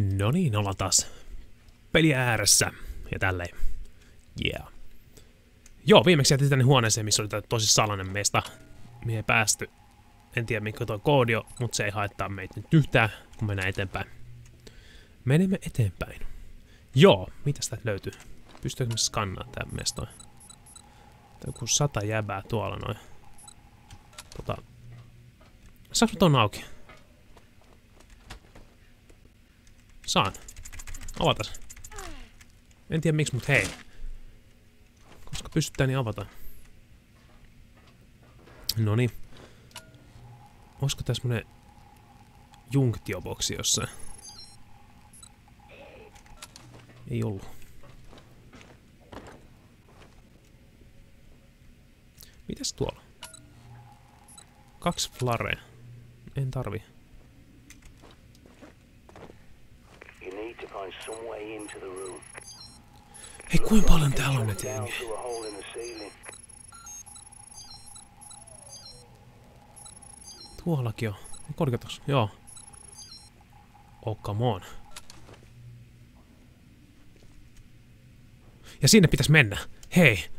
No niin, ollaan taas peli ääressä ja tälleen. Yeah. Joo, viimeksi jätin tänne huoneeseen, missä oli tää tosi salainen mesta. Mihin ei päästy. En tiedä mikä toi koodi on, mutta se ei haittaa meitä nyt yhtään, kun mennään eteenpäin. Menemme eteenpäin. Joo, mitä sitä löytyy? Pystyykö me skannaamaan tää mestoa? Tää on 100 jäbää tuolla noin. Saanko ton auki? Saan. Avata. En tiedä miksi, mut hei. Koska pystytään, niin avata. Noniin. Olisiko tässä semmonen junktioboksi jossain? Ei ollut. Mitäs tuolla? 2 flarea. En tarvi. Hei, kuinka paljon täällä on näitä jengiä? Tuollakin on. Korkeatos. Joo. Oh, come on. Ja sinne pitäisi mennä. Hei. Tämä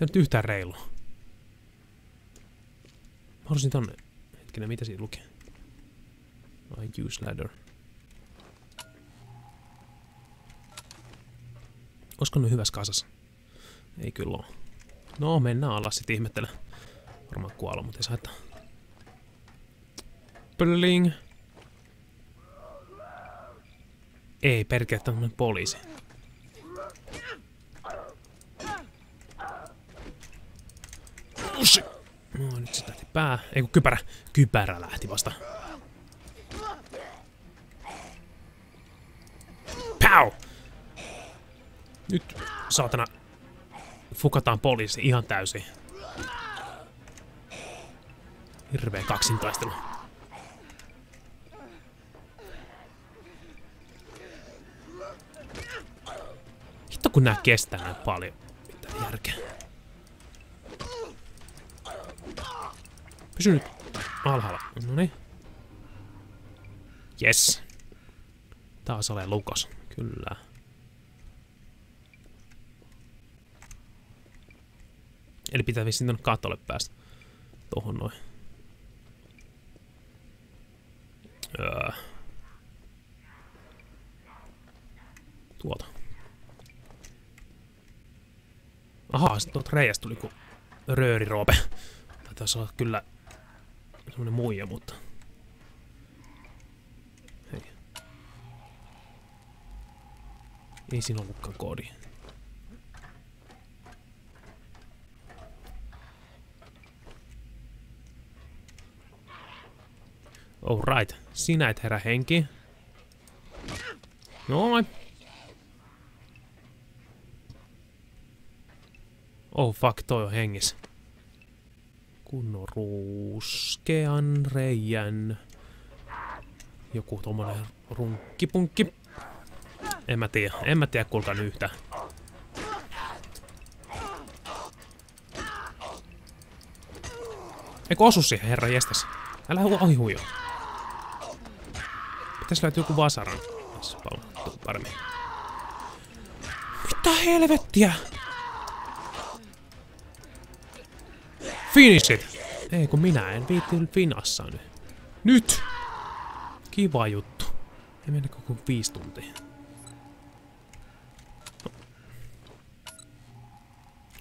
on nyt yhtään reilu. Mä haluaisin tonne. Hetkinen, mitä siitä lukee? I use ladder. Olisiko ne hyvässä kasassa? Ei kyllä oo. No, mennään alas sit ihmettele. Varmaan kuolla, mutta ei saa haittaa. Pölling! Ei perkele, tämmönen poliisi. Ushi! No, nyt sit lähti pää. Ei kun kypärä. Kypärä lähti vasta. Pow! Nyt, saatana, fukataan poliisi ihan täysin. Hirveä kaksintaistelu. Hitto kun nää kestää näin paljon. Mitä järkeä. Pysy nyt alhaalla. Noniin. Yes. Taas ole lukas. Kyllä. Eli pitää vissiin tonne katolle päästä. Tohon noin. Tuolta. Ahaa, sit tuolta reiästä tuli ku rööriroope. Taisi olla kyllä semmonen muija, mutta... Hei. Ei siinä ollutkaan koodi. Alright, sinä et herää henki. Noin. Oh fuck, toi on hengissä. Kunnon ruskean reijän. Joku tommonen runkkipunkki. En mä tiedä kuulkaan yhtä. Eikö osu siihen, herra jestas? Älä ohi huijaa. Pitäis löytyy joku vasaran. Palmattuu paremmin. Mitä helvettiä? Finish it! Ei kun minä en viitti finassa nyt. Nyt! Kiva juttu. Ei mennä koko 5 tuntia.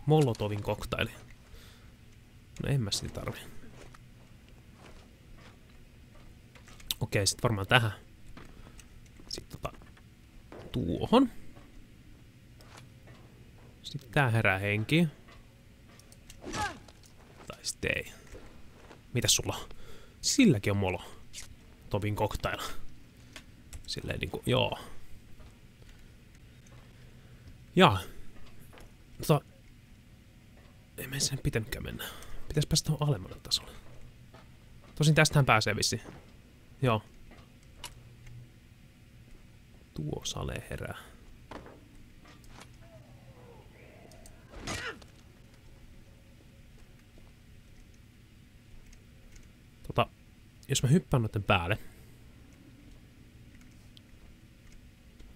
Molotovin koktaili. No en mä sitä tarvi. Okei, sit varmaan tähän. Sitten tuohon. Sitten tää herää henkiin. Tai sitten ei. Mitäs sulla on? Silläkin on molo. Tobin cocktail. Silleen niinku, joo. Jaa. Ei me sen pitänytkään mennä. Pitäis päästä tuohon alemmalle tasolle. Tosin tästähän pääsee vissiin. Joo. Tuo sale herää. Jos mä hyppään noitten päälle.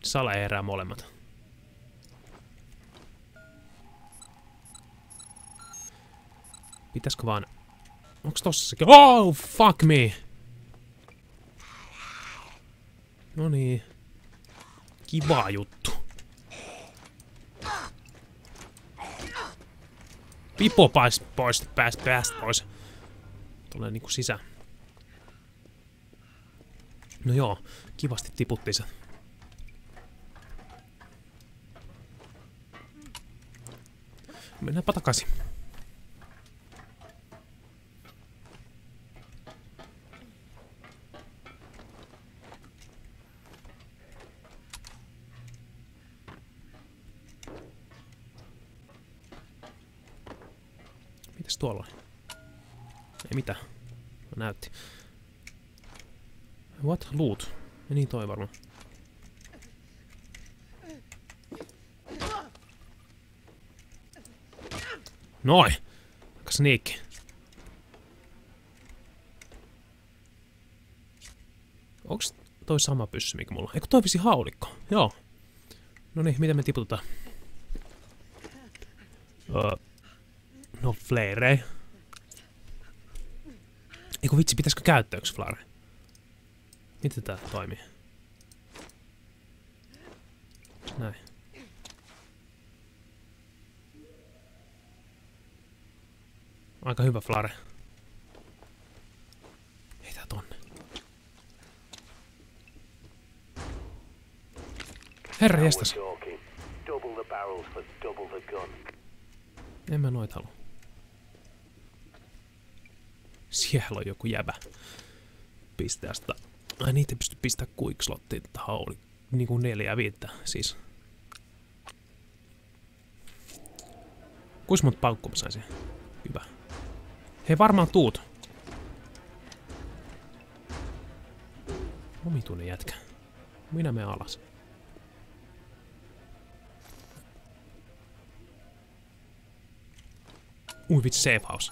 Sale herää molemmat. Pitäisikö vaan... Onks tossakin? Oh, fuck me! Noniin. Kiva juttu. Pipo pääs pois. Tulee niinku sisään. No joo, kivasti tiputtiin se. Mennäänpä takaisin. Mitäs tuolla oli? Ei mitään. Näytti. What? Loot. Ja niin toi varmaan. Noin! Aika sneakki. Onks toi sama pyssy mikä mulla? Eikö toi visi haulikko? Joo. Noniin, mitä me tiputetaan? No flairei. Eiku vitsi, pitäisikö käyttää yks flairei? Miten tää toimii? Näin. Aika hyvä flare. Heitä tonne. Herra jästäs. En mä noita halua. Siellä on joku jäbä. Pistää sitä. Ai niitä ei pysty pistää kuikslottiin tätä hauli. Niinku 4 ja 5 siis. Kuis mut paukku mä sain siihen? Hyvä. Hei varmaan tuut. Omituinen jätkä. Minä menen alas. Ui vitsi, safe house.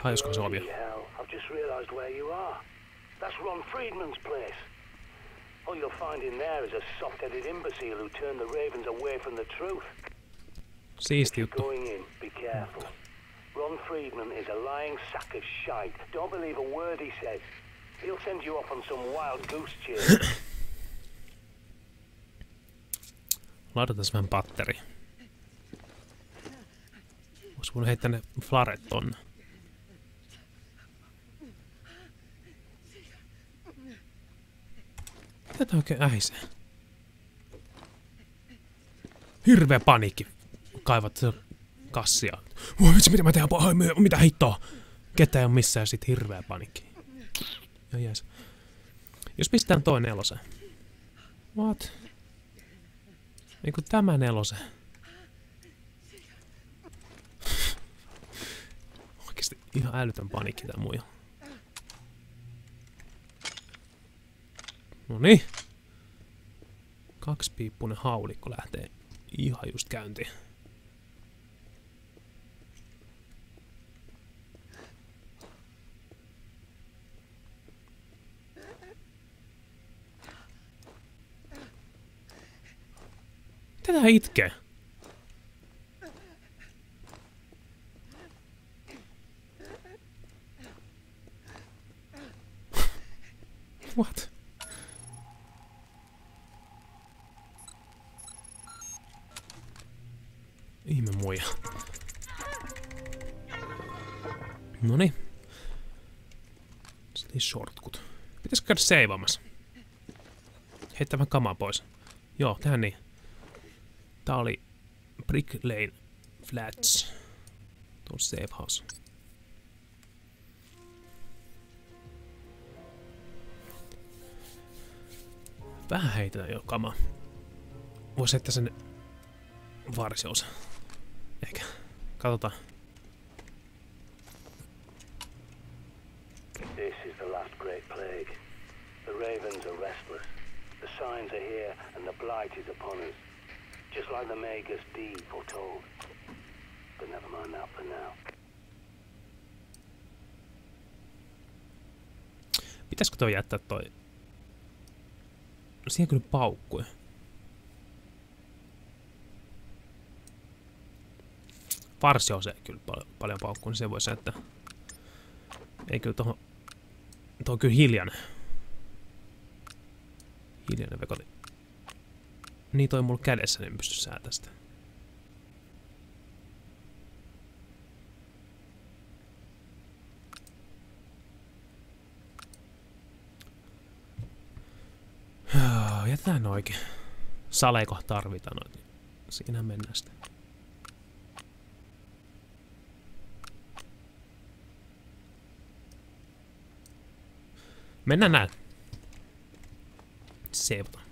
Hajosko se on vielä? I've just realized where you are. That's Ron Friedman's place. All you'll find in there is a soft-headed imbecile who turned the ravens away from the truth. Siisti juttu. Going in, be careful. Ron Friedman is a lying sack of shite. Don't believe a word he says. He'll send you off on some wild goose chase. Ladatas vähän batteri. Ois voinut heittää ne flaret tonne. Mitä tää oikein ähisee? Hirveä paniikki. Kaivat kassia. Voi vitsi, mitä mä teen? Mitä hittoa? Ketä ei oo missään, sit hirveä paniikki. Ja jäis. Jos pistetään toi neloseen. What? Niinku tämä nelose. Oikeesti ihan älytön paniikki tää muija. Noniin. Kaksipiippunen haulikko lähtee ihan just käyntiin. Mitä tää itkee? What? Ihme muija. Noniin. Sitten shortkut. Pitäisikö käydä seivaamassa? Heittää vähän kamaa pois. Joo, tehdään niin. Tää oli Brick Lane Flats. Tuo safe house. Vähän heitetään jo kamaa. Vois heittää sen varsiosa. Ehkä. Katsotaan. This is the last great plague. The ravens are restless. The signs are here and the blight is upon us. Just like the Magus D foretold. But never mind that for now. Pitäisikö toi jättää toi Siihen kyllä paukkui. Farsi on se kyllä paljon paukkuu, niin se voi se, että ei kyllä tohon... Tuo on kyllä hiljainen. Hiljainen vekoli. Niin toi mulla kädessä, niin en pysty säätämään sitä. Jätetään oikein. Saleko tarvitaan noin. Siinä mennään sitten. Mennään näin. Seivataan.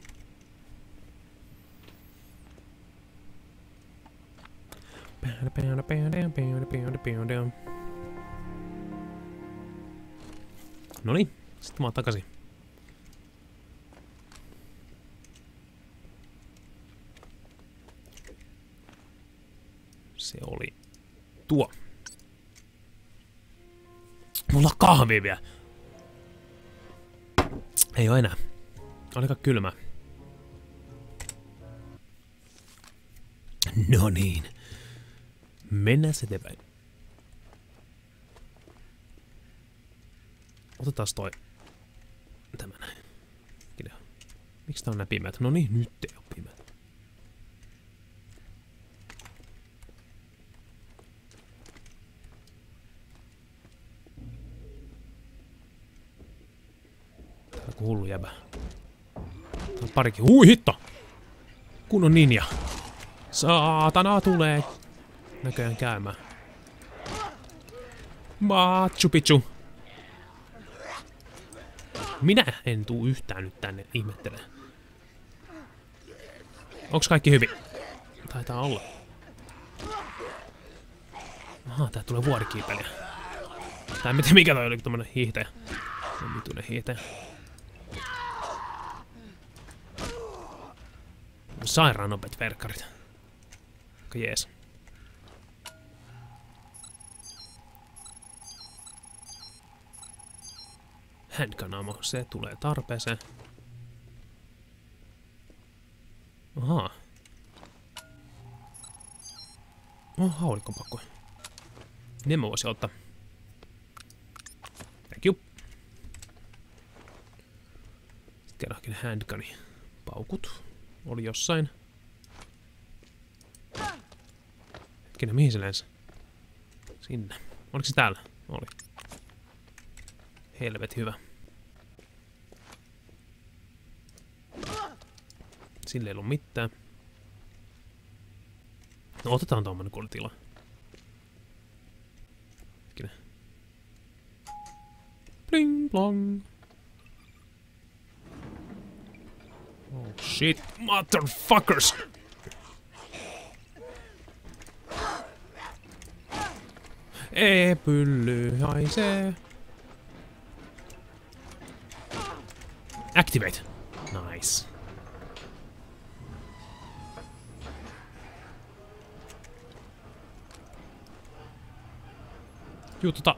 Noniin, sitten mä oon takaisin. Se oli tuo. Mulla on kahvia vielä. Ei oo enää. Oliko kylmä? No niin. Mennään eteenpäin. Otetaan toi. Tämä näin. Miksi tää on nää pimeät? No niin, nyt ei oo pimeät. Hullu jäbä. Tää on parikin. Ui hitto! Kun on ninja. Saatana tulee näköjään käymään. Machu Picchu. Minä en tuu yhtään nyt tänne ihmettelemään. Onks kaikki hyvin? Taitaa olla. Aha, tää tulee vuorikiipeliä. Tää en tiedä mikä toi oli tommonen hiihtäjä. Mituinen hiihtäjä. Sairaan opet verkkarit. Jees. Handgun ammo, se tulee tarpeeseen. Ahaa. No, haulikon pakko. Ne mä voisin ottaa. Thank you. Sitten kerrankin handguni. Paukut. Oli jossain. Hetkinen, mihin se lensi? Sinne. Oliko se täällä? Oli. Helvet hyvä. Sille ei ollut mitään. No otetaan tommonen kultila. Hetkinen. Bling blong. Oh shit, motherfuckers! Ei pylly haisee. Activate. Nice. Juu tota.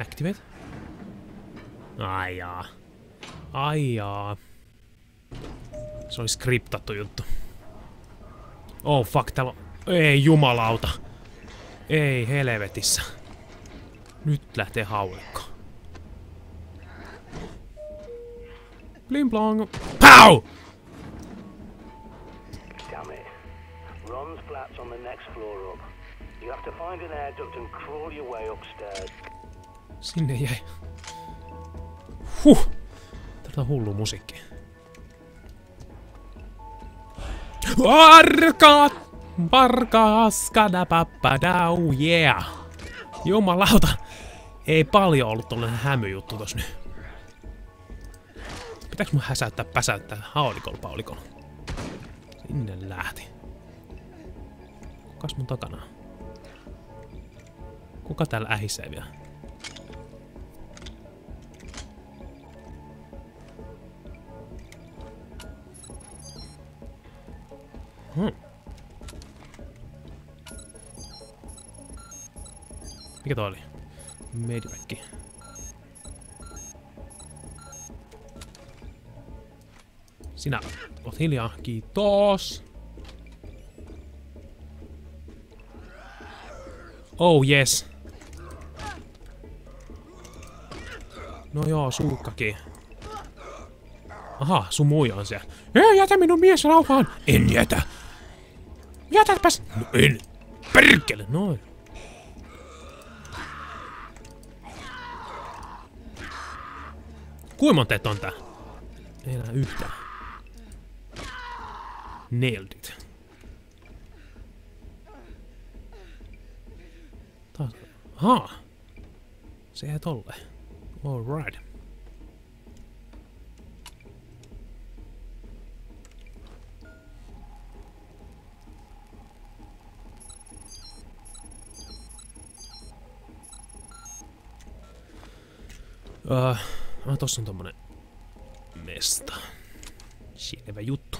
Activate. Ai jaa. Ai jaa. Se oli skriptattu juttu. Oh fuck, täällä on... Ei jumalauta. Ei helvetissä. Nyt lähtee haulikko. Bling blong. Pow! Damn it. Ron's flat's on the next floor up. You have to find an air duct and crawl your way upstairs. Sinne jäi. Huh. Täältä on hullu musiikki. Varkaas, kadapappadau, yeah! Jumalauta! Ei paljon ollut tollanen hämyjuttu tossa nyt. Pitääks mun päsäyttää haulikolla, paulikolla? Sinne lähti. Kukas mun takana? Kuka täällä ähisee vielä? Mikä toi oli? Medivac. Sinä oot hiljaa. Kiitos. Oh yes. No joo, sulkkakin. Aha, sumuja on se. Ei, jätä minun mies rauhaan. En jätä. Jätäpäs. No en. Perkele. Noin. Kuinka monteet on tää? Ei enää yhtään. Nailed it. Taas. Ahaa. Se ei tolle. Alright. Tossa on tommonen mesta. Sielevä juttu.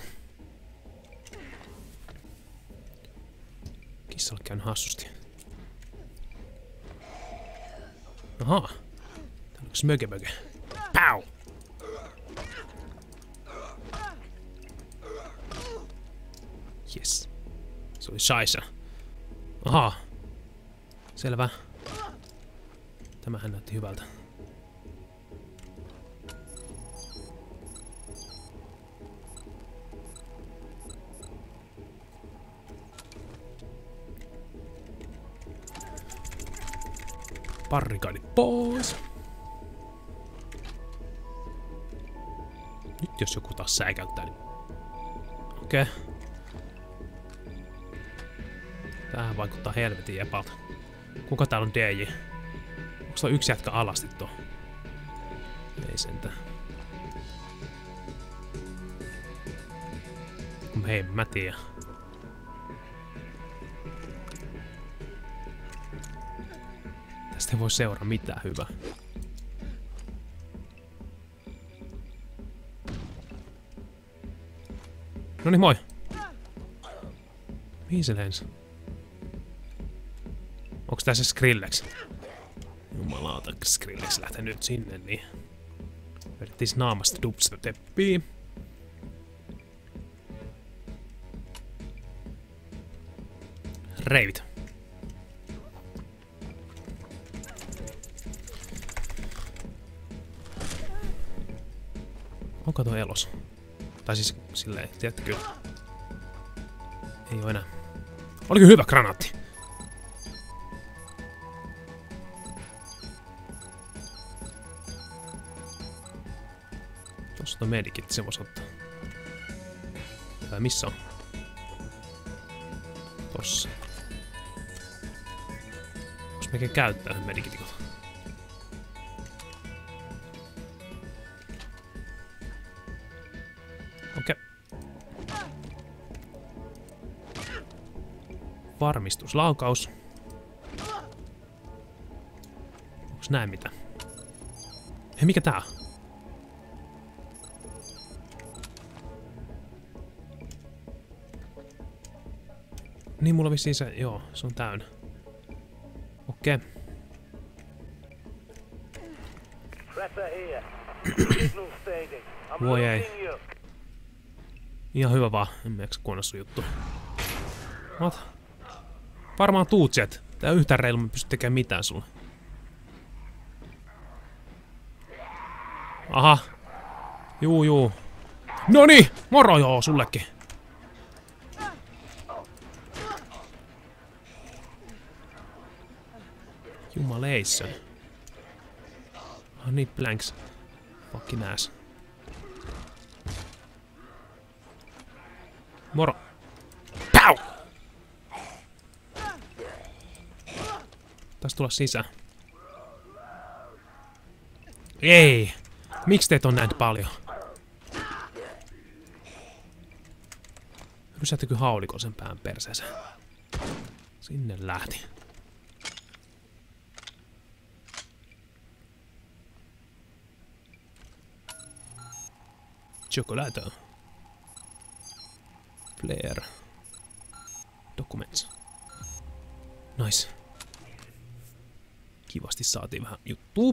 Kissalla käynyt hassusti. Ahaa. Täällä onks mökemöke. Pau! Yes. Se oli saisa. Ahaa. Selvä. Tämähän näytti hyvältä. Barrikaadit pois. Nyt jos joku taas säikäyttää, niin... Okei. Okay. Tämähän vaikuttaa helvetin epältä. Kuka täällä on DJ? Onko täällä yksi jätkä alasti tuo? Ei sentään. Hei, mä tiedän. Tästä ei voi seuraa mitään hyvää. Noniin, moi! Mihin se lensi? Onks tää se Skrilleksi? Jumalauta, Skrilleksi lähtee nyt sinne, niin... Vedettiis naamasta dubsta teppii. Reivit. Onko tuo elos? Tai siis silleen, tiedätkö kyllä. Ei oo enää. Oliko hyvä granaatti? Tuossa on medikit, se vois ottaa. Tai missä on? Tossa. Vois mekin käyttää medikitikot. Varmistuslaukaus. Onks näin mitä? Hei, mikä tää on? Niin, mulla vissiin se... Joo, se on täynnä. Okei. Okay. Voi ei. Ihan hyvä vaan. En mieksä kuona sun juttu. What? Varmaan tuut sieltä. Tää yhtään reilummin pysty tekemään mitään sulle. Aha. Juu juu. Noni! Moro joo sullekin. Jumaleissa. Ah, niitä planks. Fucking ass. Moro. Pow! Taisi tulla sisään. Ei! Miksi teet on näin paljon? Rysähtikö haulikon sen pään perseensä? Sinne lähti. Chocolate. Player. Documents. Nice. Kivasti saatiin vähän juttua.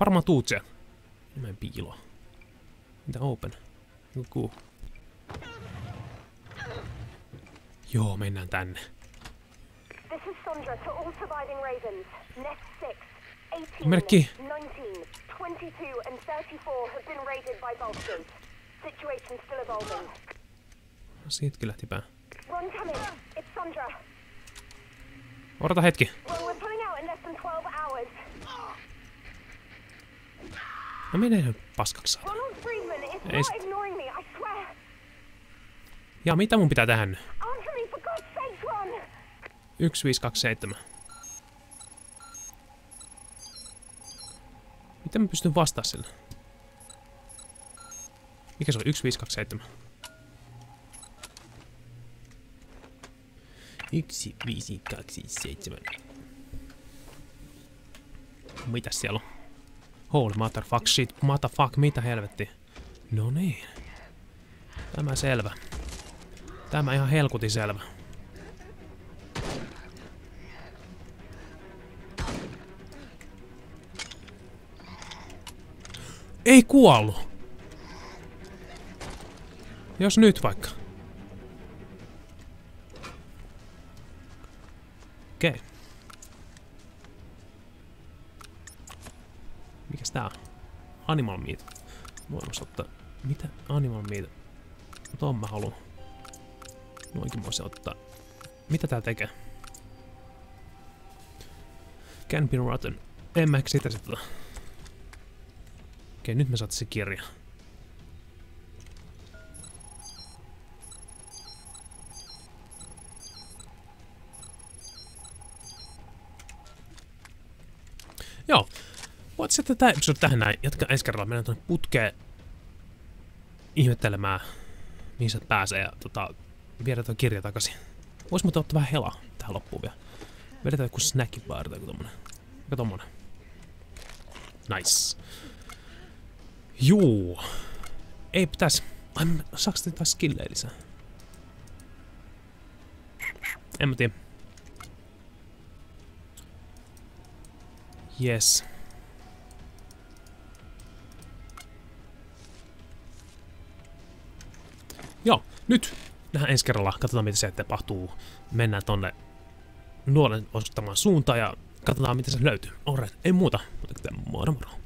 Varmaan tuut siellä. Enemmän piilo. Mitä open? Joku. Joo, mennään tänne. Merkki. Siitäkin lähti pää. Odota hetki. No menee nyt paskaksi saada. Ei sit. Ja mitä mun pitää tähän? 1527. Miten mä pystyn vastaa sille? Mikä se on? 1527. 1527. Mitäs siellä on? Holy motherfuck shit, motherfuck, mitä helvetti? No niin. Tämä selvä. Tämä ihan helkutin selvä. Ei kuollut. Jos nyt vaikka. Okei. Okay. Mikäs tää on? Animal meat. Voin ottaa. Mitä? Animal meat. Tuon mä haluun. Noinkin voisi ottaa. Mitä tää tekee? Can be rotten. En mä sitä sitten. Okei, nyt me saatiin se kirja. Joo. Voit sitten tää episode tähän näin. Jatka ensi kerralla. Mennään tuonne putkeen ihmettelemään, mihin se pääsee ja viedään tuo kirja takaisin. Vois muuten ottaa vähän helaa tähän loppuun vielä. Vedetään joku snackibar tai joku tommonen. Joku tommonen. Nice. Juu. Ei pitäis. Saaks teitä taas skillejä lisää? En mä tiedä. Yes. Joo, nyt nähdään ensi kerralla. Katsotaan mitä se tapahtuu. Mennään tonne nuolen osoittamaan suuntaan ja katsotaan mitä se löytyy. Alright, ei muuta. Mutta moro moro.